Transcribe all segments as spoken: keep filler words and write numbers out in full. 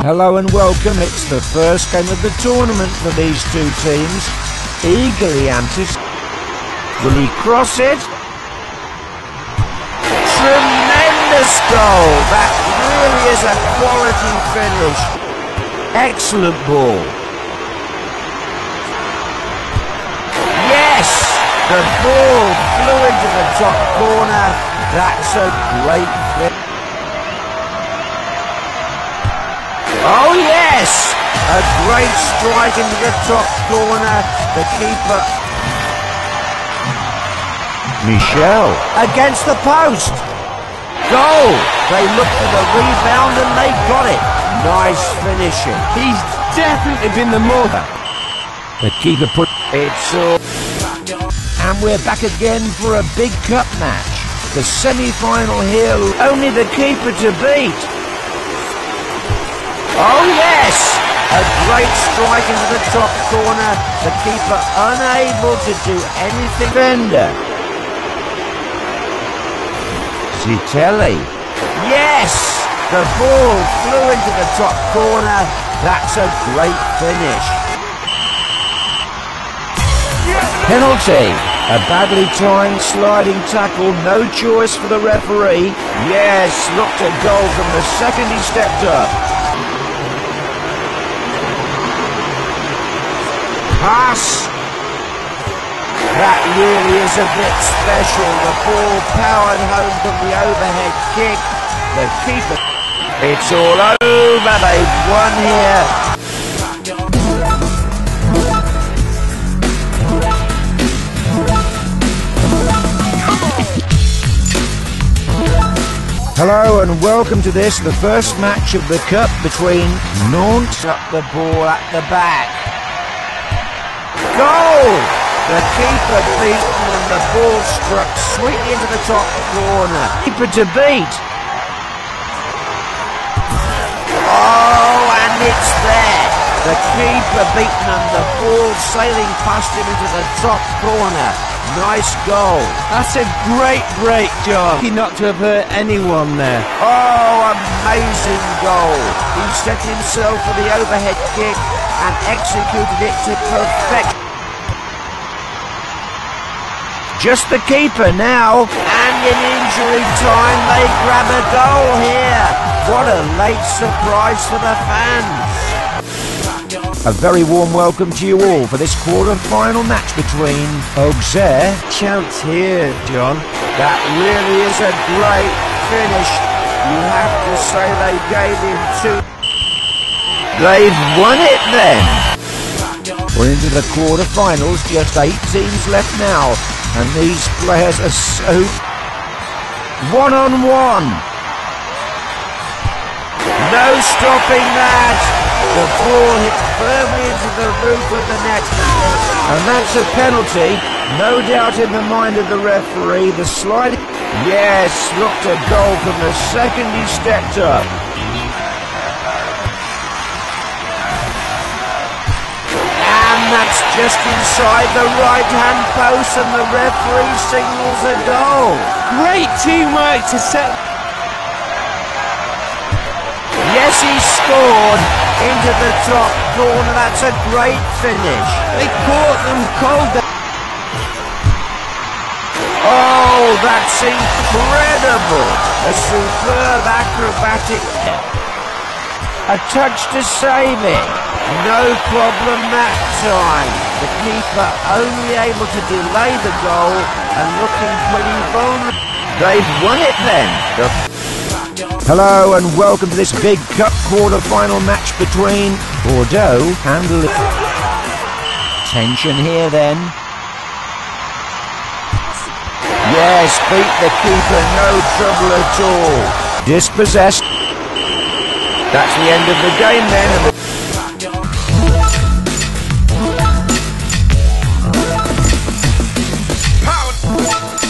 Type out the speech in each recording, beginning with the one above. Hello and welcome, it's the first game of the tournament for these two teams. Eagerly antis... Will he cross it? Tremendous goal! That really is a quality finish. Excellent ball. Yes! The ball flew into the top corner. That's a great finish. Oh yes! A great strike into the top corner. The keeper... Michel. Against the post. Goal! They looked for the rebound and they got it. Nice finishing. He's definitely been the motor. The keeper put... It's all... And we're back again for a big cup match. The semi-final here. Only the keeper to beat. Oh yes! A great strike into the top corner. The keeper unable to do anything. Fender. Zitelli. Yes! The ball flew into the top corner. That's a great finish. Penalty. A badly timed sliding tackle. No choice for the referee. Yes, knocked a goal from the second he stepped up. Pass! That really is a bit special. The ball powered home from the overhead kick. The keeper... It's all over. They've won here. Hello and welcome to this, the first match of the cup between Nantes. Up the ball at the back. Goal! The keeper beaten and the ball struck sweetly into the top corner. Keeper to beat. Oh, and it's there. The keeper beaten and the ball sailing past him into the top corner. Nice goal. That's a great, great job. Lucky not to have hurt anyone there. Oh, amazing goal. He set himself for the overhead kick and executed it to perfection. Just the keeper now, and in injury time they grab a goal here. What a late surprise for the fans. A very warm welcome to you all for this quarter-final match between Auxerre. Chance here, John. That really is a great finish. You have to say they gave him two. They've won it then. We're into the quarter-finals. Just eight teams left now. And these players are so... one-on-one! No stopping that! The ball hit firmly into the roof of the net. And that's a penalty. No doubt in the mind of the referee. The slide... Yes, looked a goal from the second he stepped up. That's just inside the right-hand post, and the referee signals a goal. Great teamwork to set... Yes, he scored into the top corner. That's a great finish. They caught them cold. Oh, that's incredible. A superb acrobatic... A touch to save it. No problem that time. The keeper only able to delay the goal and looking pretty vulnerable. They've won it then. The Hello and welcome to this big cup quarter-final match between Bordeaux and Lyon. Tension here then. Yes, beat the keeper, no trouble at all. Dispossessed. That's the end of the game then.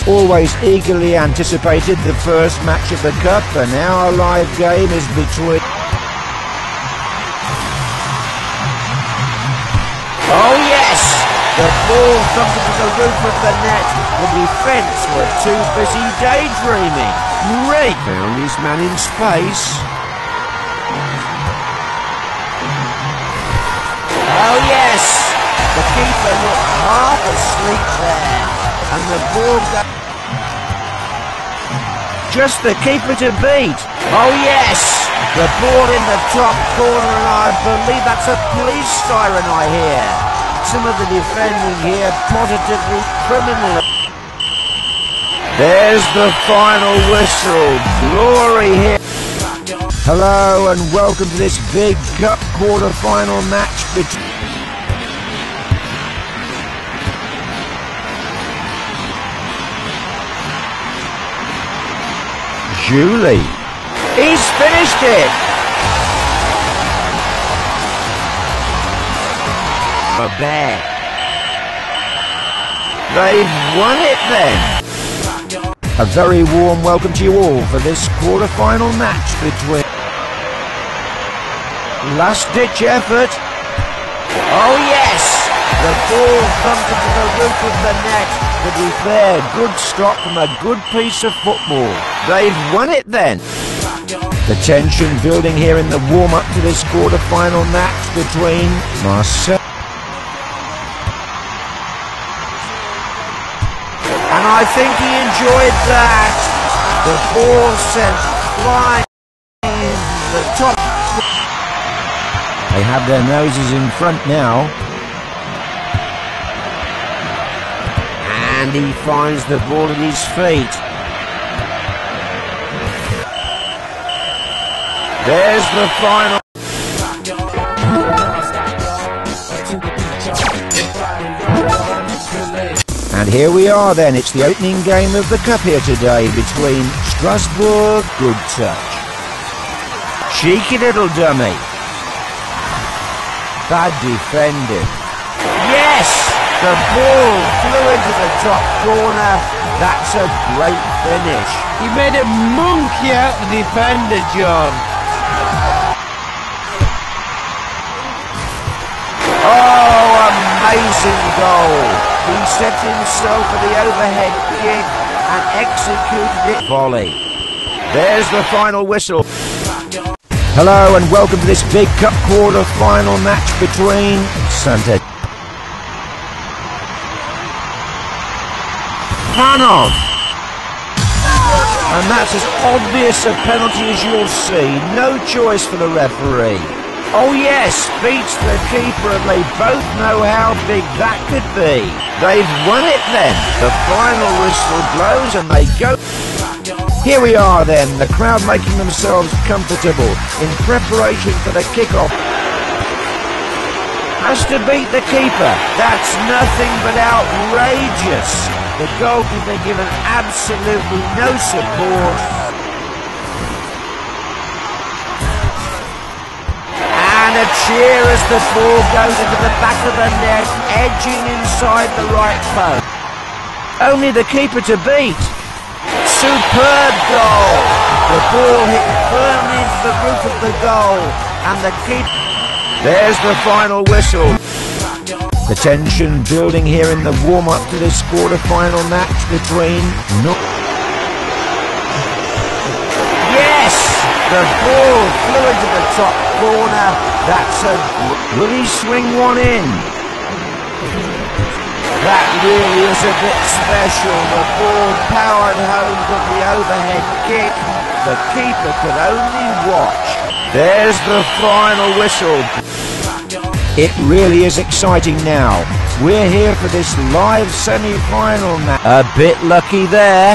Always eagerly anticipated the first match of the cup, and now our live game is between... Oh yes! The ball thumped into the roof of the net. The defence were too busy daydreaming. Reid found his man in space. Oh yes, the keeper looked half asleep there, and the ball goes. Just the keeper to beat. Oh yes, the ball in the top corner, and I believe that's a police siren I hear. Some of the defending here positively criminal. There's the final whistle. Glory here. Hello and welcome to this big cup quarter-final match between. Julie. He's finished it! A bear. They've won it then! A very warm welcome to you all for this quarter-final match between. Last-ditch effort. Oh yes! The ball thumped into the roof of the net, but he's there. Good stop from a good piece of football. They've won it then. The tension building here in the warm-up to this quarter-final match between Marseille. And I think he enjoyed that. The ball sent flying in the top. They have their noses in front now. And he finds the ball at his feet. There's the final. And here we are then, it's the opening game of the cup here today between Strasbourg, good touch. Cheeky little dummy. Bad defending. Yes! The ball flew into the top corner. That's a great finish. He made a monkey out of the defender, John. Oh, amazing goal. He set himself for the overhead kick and executed it. Volley. There's the final whistle. Hello and welcome to this big cup quarter final match between Santa. And that's as obvious a penalty as you'll see. No choice for the referee. Oh yes, beats the keeper, and they both know how big that could be. They've won it then. The final whistle blows and they go. Here we are then, the crowd making themselves comfortable in preparation for the kickoff. Has to beat the keeper. That's nothing but outrageous. The goalkeeper given absolutely no support. And a cheer as the ball goes into the back of the net, edging inside the right post. Only the keeper to beat. Superb goal. The ball hit firmly into the roof of the goal, and the keeper. There's the final whistle. The tension building here in the warm-up to this quarter-final match between Nantes. Yes! The ball flew into the top corner. That's a... Will he swing one in? That really is a bit special. The ball powered home from the overhead kick. The keeper could only watch. There's the final whistle. It really is exciting now. We're here for this live semi-final match. A bit lucky there.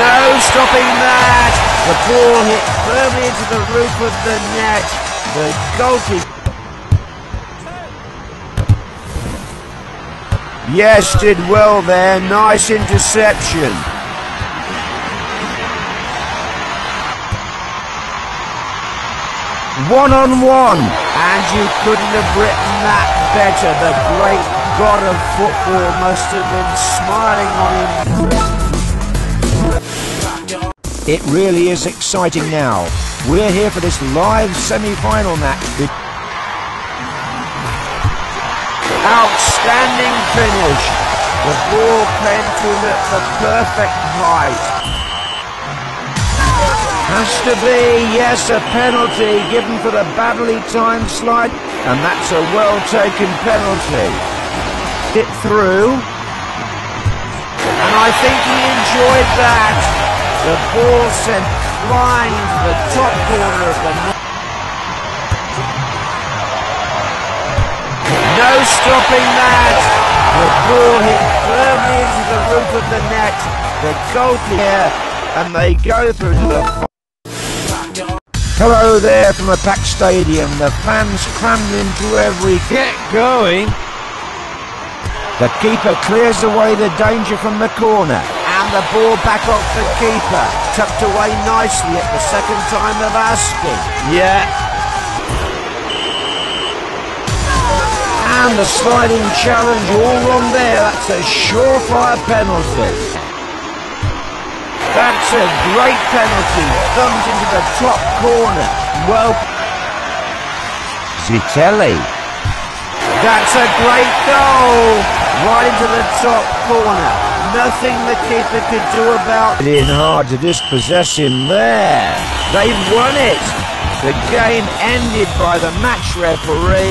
No stopping that. The ball hit firmly into the roof of the net. The goalkeeper. Yes, did well there. Nice interception. One on one, and you couldn't have written that better. The great god of football must have been smiling on him. It really is exciting now. We're here for this live semi-final match. Outstanding finish. The ball came to him at the perfect height. Has to be, yes, a penalty given for the badly timed slide, and that's a well-taken penalty. Hit through, and I think he enjoyed that. The ball sent flying into the top corner of the net. No stopping that. The ball hit firmly into the roof of the net. The goalkeeper, and they go through to the... Hello there from a packed stadium, the fans crammed into every get going. The keeper clears away the danger from the corner, and the ball back off the keeper, tucked away nicely at the second time of asking. Yeah. And the sliding challenge all on there, that's a surefire penalty. That's a great penalty, thumbs into the top corner, well... Zitelli. That's a great goal, right into the top corner, nothing the keeper could do about it. It's hard to dispossess him there, they've won it, the game ended by the match referee.